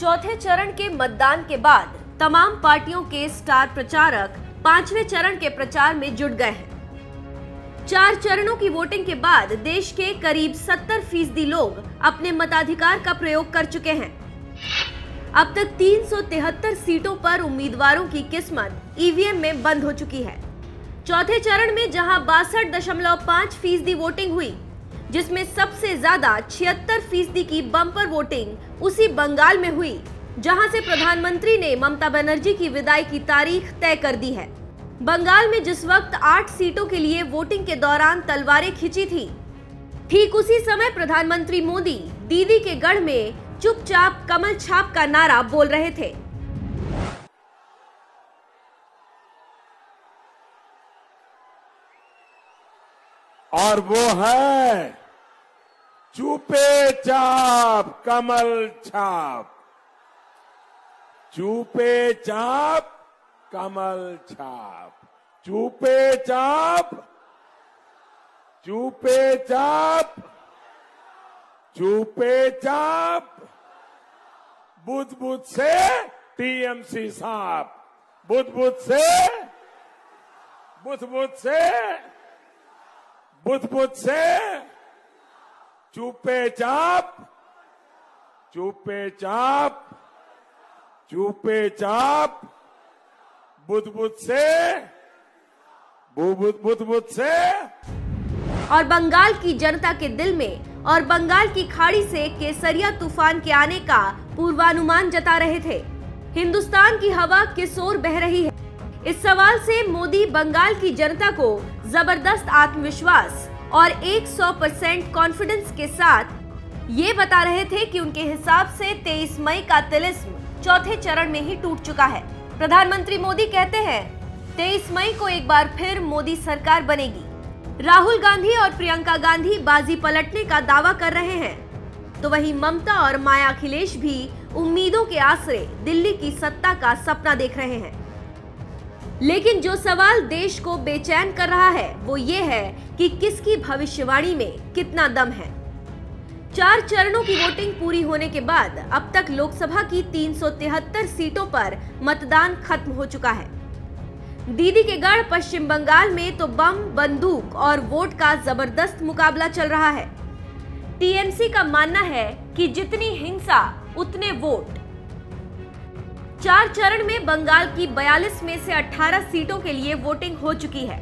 चौथे चरण के मतदान के बाद तमाम पार्टियों के स्टार प्रचारक पांचवें चरण के प्रचार में जुट गए हैं। 4 चरणों की वोटिंग के बाद देश के करीब 70% लोग अपने मताधिकार का प्रयोग कर चुके हैं। अब तक 373 सीटों पर उम्मीदवारों की किस्मत ईवीएम में बंद हो चुकी है। चौथे चरण में जहां 62.5% वोटिंग हुई, जिसमें सबसे ज्यादा 76% की बम्पर वोटिंग उसी बंगाल में हुई जहां से प्रधानमंत्री ने ममता बनर्जी की विदाई की तारीख तय कर दी है। बंगाल में जिस वक्त 8 सीटों के लिए वोटिंग के दौरान तलवारें खिंची थी, ठीक उसी समय प्रधानमंत्री मोदी दीदी के गढ़ में चुपचाप कमल छाप का नारा बोल रहे थे। और वो है चुपे चाप कमल छाप, चुपे चाप कमल छाप, चुपे चाप, चुपे चाप, चुपे चाप, बुध बुध से टीएमसी साहब, बुध बुध से, बुध बुध से, बुध बुध से, चुपे चाप, चुपे चाप, चुपे चाप, बुध बुध से, बुध बुध बुध से। और बंगाल की जनता के दिल में और बंगाल की खाड़ी से केसरिया तूफान के आने का पूर्वानुमान जता रहे थे। हिंदुस्तान की हवा किस ओर बह रही है, इस सवाल से मोदी बंगाल की जनता को जबरदस्त आत्मविश्वास और 100% कॉन्फिडेंस के साथ ये बता रहे थे कि उनके हिसाब से 23 मई का तिलिस्म चौथे चरण में ही टूट चुका है। प्रधानमंत्री मोदी कहते हैं 23 मई को एक बार फिर मोदी सरकार बनेगी। राहुल गांधी और प्रियंका गांधी बाजी पलटने का दावा कर रहे हैं, तो वहीं ममता और माया अखिलेश भी उम्मीदों के आसरे दिल्ली की सत्ता का सपना देख रहे हैं। लेकिन जो सवाल देश को बेचैन कर रहा है वो ये है कि किसकी भविष्यवाणी में कितना दम है। 4 चरणों की वोटिंग पूरी होने के बाद अब तक लोकसभा की 373 सीटों पर मतदान खत्म हो चुका है। दीदी के गढ़ पश्चिम बंगाल में तो बम, बंदूक और वोट का जबरदस्त मुकाबला चल रहा है। टीएमसी का मानना है कि जितनी हिंसा उतने वोट। 4 चरण में बंगाल की 42 में से 18 सीटों के लिए वोटिंग हो चुकी है।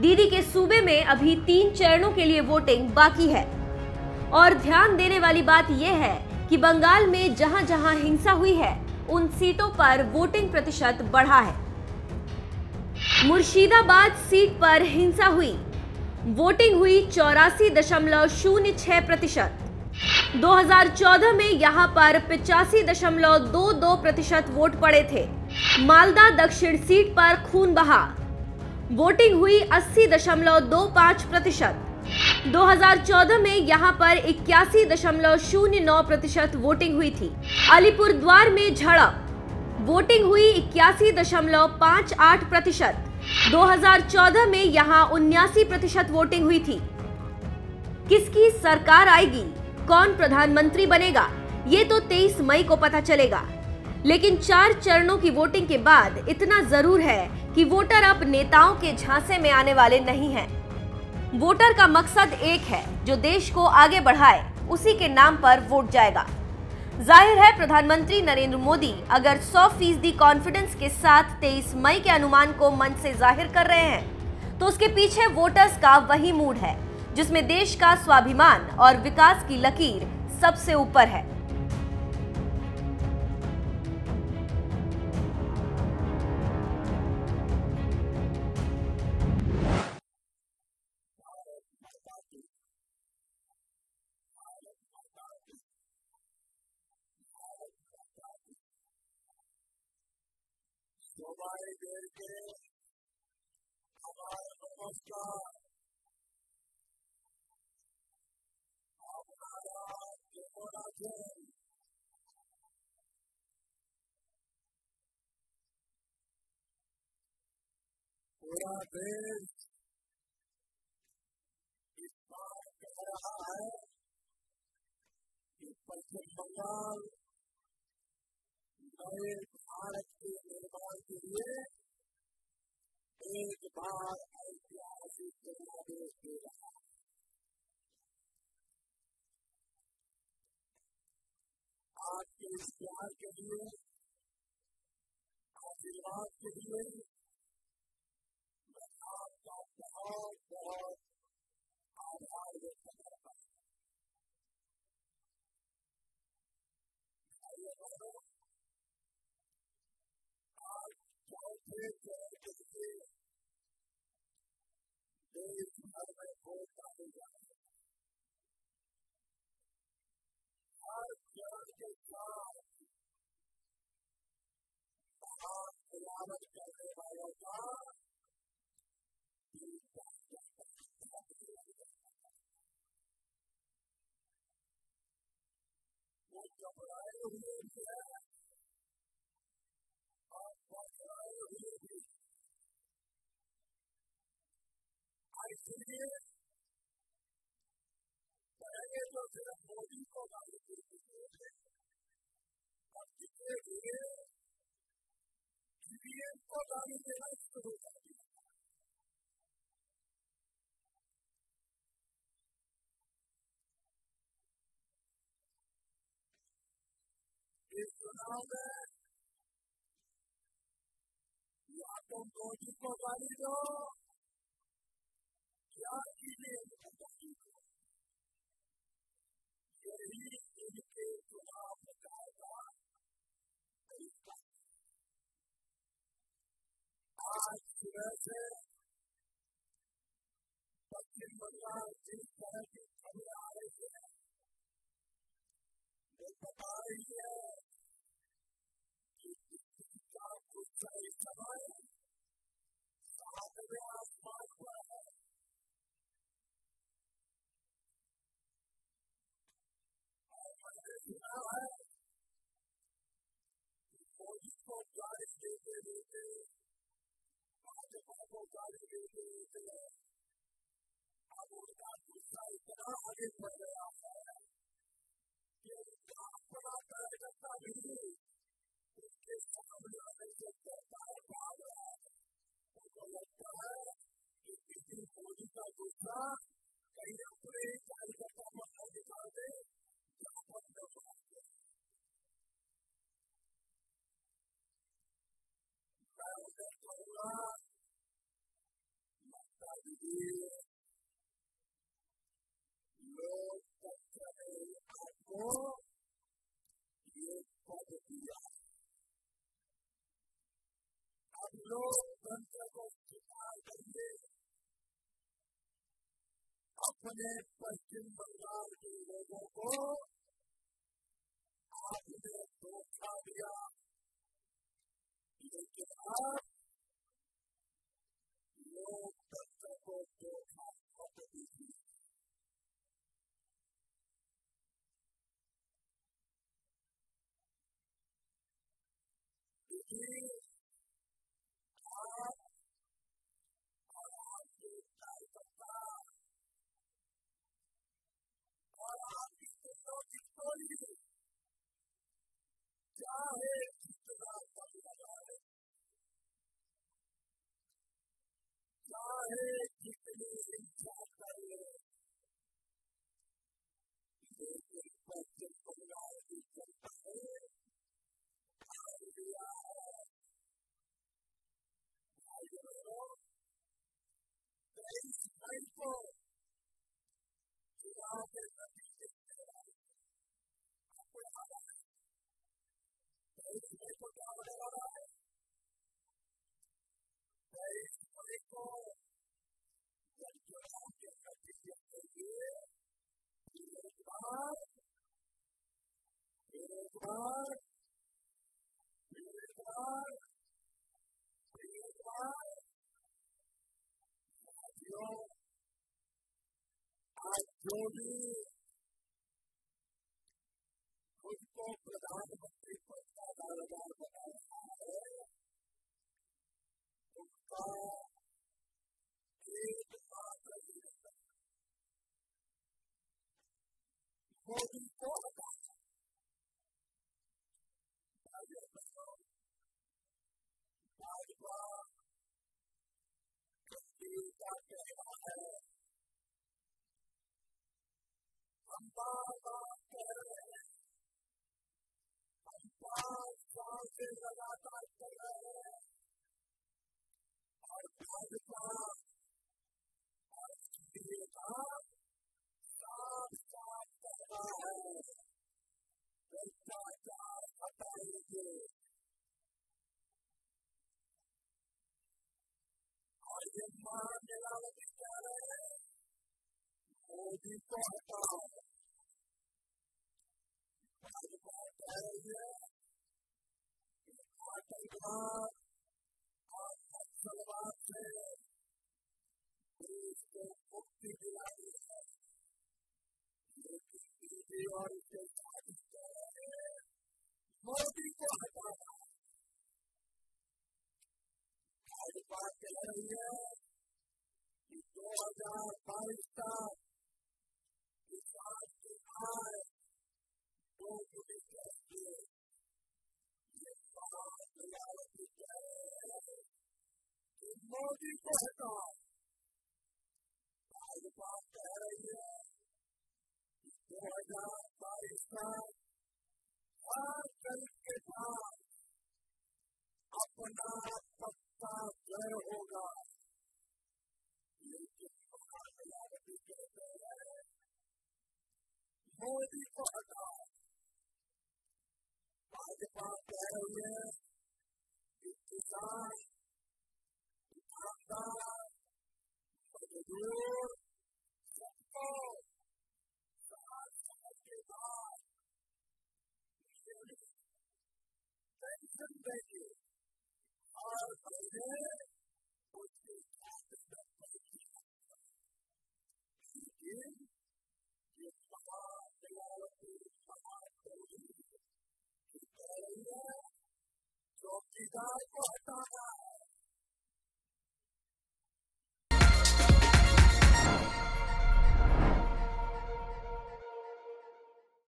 दीदी के सूबे में अभी 3 चरणों के लिए वोटिंग बाकी है। और ध्यान देने वाली बात यह है कि बंगाल में जहां जहां हिंसा हुई है उन सीटों पर वोटिंग प्रतिशत बढ़ा है। मुर्शिदाबाद सीट पर हिंसा हुई, वोटिंग हुई 84.06%। 2014 में यहाँ पर 85.22% वोट पड़े थे। मालदा दक्षिण सीट पर खून बहा, वोटिंग हुई 80.25%। 2014 में यहाँ पर 81.09% वोटिंग हुई थी। अलीपुर द्वार में झड़प, वोटिंग हुई 81.58%। 2014 में यहाँ 79% वोटिंग हुई थी। किसकी सरकार आएगी, कौन प्रधानमंत्री बनेगा, ये तो 23 मई को पता चलेगा। लेकिन 4 चरणों की वोटिंग के बाद इतना जरूर है कि वोटर अब नेताओं के झांसे में आने वाले नहीं हैं। वोटर का मकसद एक है, जो देश को आगे बढ़ाए उसी के नाम पर वोट जाएगा। जाहिर है प्रधानमंत्री नरेंद्र मोदी अगर 100% कॉन्फिडेंस के साथ 23 मई के अनुमान को मन से जाहिर कर रहे हैं, तो उसके पीछे वोटर्स का वही मूड है जिसमें देश का स्वाभिमान और विकास की लकीर सबसे ऊपर है। पूरा देश इस बार कह रहा है कि पश्चिम बंगाल नए भारत के निर्माण के लिए एक बार ऐतिहासिक जनादेश दे रहा है। आज के इस प्यार के लिए, आशीर्वाद के लिए मैं आपका बहुत बहुत आभार व्यक्त करता हूँ। आज चौथे चरण के लिए देश भर में वोट डाले जा रहे हैं। हर चरण के साथ महान खिलावट करने वालों का वो घबराए हुए भी है और बौखलाए हुए भी। इसलिए पहले तो सिर्फ मोदी को गाली देते थे और धीरे धीरे ईवीएम को गाली देना शुरू कर दिया। इस चुनाव में या तो मोदी को गाली दो या ईवीएम को गाली दो, यही इनके चुनाव प्रचार का तरीका। आज सुबह से पश्चिम बंगाल जिस तरह की खबरें आ रही है वो बता रही है कि का कुछ सही समय सातवें आसमान पर है। सुना है मोदी को गाली देते देते, भाजपा को गाली देते देते अब उनका गुस्सा इतना आगे बढ़ गया है कि उनका अपना कार्यकर्ता भी उसके सामने आने से सरकार भाग रहा है। उनको लगता है कि किसी मोदी का गुस्सा कहीं अपने कार्यकर्ता पर निकाल दे। मैं उन्हें कहूँगा ममता दीदी, लोग तक आपको ये पद दिया, अब लोग तंत्र को स्वीकार करके अपने पश्चिम बंगाल के लोगों को आपने धोखा दिया, लेकिन आप लोकतंत्र को धोखा मत दीजिए। क्योंकि आप और आपके कार्यकर्ता और आपकी टोली चाहे कितना बल लगाए, चाहे कितनी हिंसा करे, लेकिन पश्चिम बंगाल की जनता ने ठान लिया है। भाइयों, 23 मई को चुनाव के नतीजे आपको याद है। को क्या होने वाला है? 23 मई को जब चुनाव के नतीजे देंगे, एक बार साथियों, आज जो भी उसको प्रधानमंत्री पद का दावेदार बना रहा है उसका एक मात्र निवेदन, मोदी को हटाओ। हम बार-बार कह रहे हैं, हम 5 साल से लगातार कर रहे हैं और भाजपा 7 साल कर रहा है। भ्रष्टाचार हटाएंगे और ये महामिलावटी कह रहे हैं मोदी को हटाओ। भाजपा कह रही है आतंकवाद और नक्सलवाद से देश को मुक्ति दिलाई है, लेकिन बीजेपी और इसके साथ कह रहे हैं मोदी को हटाओ। भाजपा कह रही है कि 2022 का किसान की आय 2 गुनी करेंगे। ये महामिलावटी कह रहे हैं कि मोदी को हटाओ। भाजपा कह रही है कि 2022 का हर दलित के साथ अपना पक्का घर होगा, लेकिन महामिलावटी कहते हैं मोदी को हटाओ। भाजपा कह रही है कि किसान, दुकानदार, मजदूर सबको 7 साल के बाद पेंशन देगी और महीने उसकी चौकीदार को हटाना,